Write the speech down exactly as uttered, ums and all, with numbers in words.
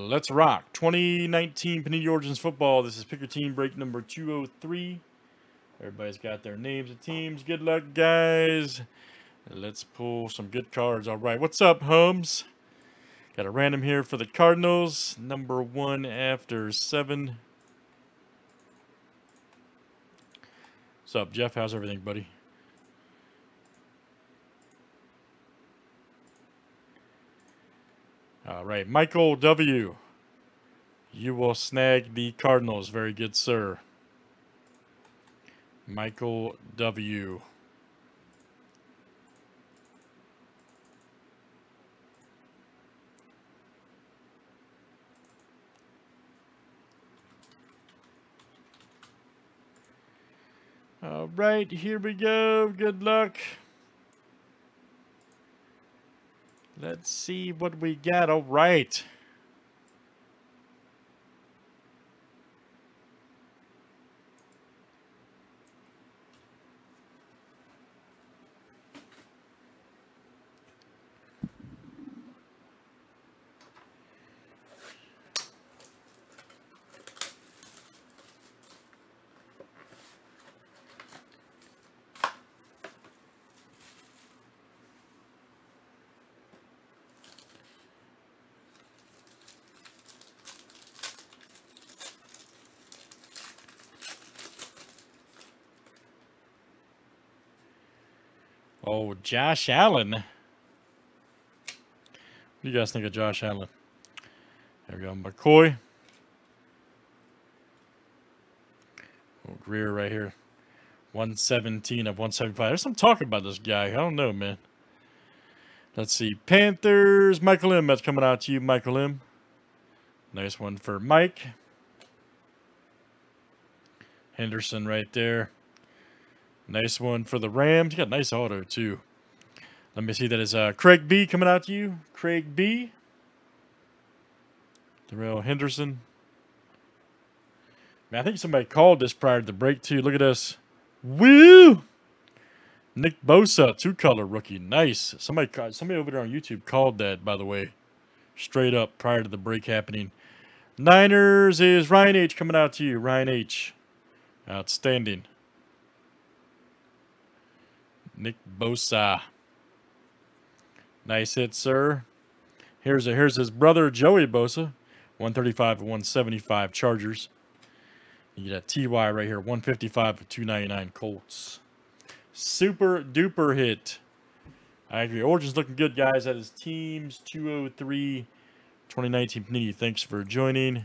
Let's rock. twenty nineteen Panini Origins Football. This is Pick Your Team break number two oh three. Everybody's got their names and teams. Good luck, guys. Let's pull some good cards. All right. What's up, Hums? Got a random here for the Cardinals. Number one after seven. What's up, Jeff? How's everything, buddy? All right, Michael W. You will snag the Cardinals. Very good, sir. Michael W. All right, here we go. Good luck. Let's see what we got. All right. Oh, Josh Allen. What do you guys think of Josh Allen? There we go, McCoy. Oh, Greer right here. one seventeen of one seventy-five. There's some talk about this guy. I don't know, man. Let's see. Panthers. Michael Lim. That's coming out to you, Michael Lim. Nice one for Mike. Henderson right there. Nice one for the Rams. You got a nice auto, too. Let me see. That is uh, Craig B coming out to you. Craig B. Darrell Henderson. Man, I think somebody called this prior to the break, too. Look at this. Woo! Nick Bosa, two-color rookie. Nice. Somebody, somebody over there on YouTube called that, by the way. Straight up prior to the break happening. Niners is Ryan H coming out to you. Ryan H. Outstanding. Nick Bosa. Nice hit, sir. Here's a, here's his brother, Joey Bosa. one thirty-five of one seventy-five Chargers. You got T Y right here. one fifty-five of two ninety-nine Colts. Super duper hit. I agree. Origin's looking good, guys. That is Teams two oh three, twenty nineteen Panini. Thanks for joining.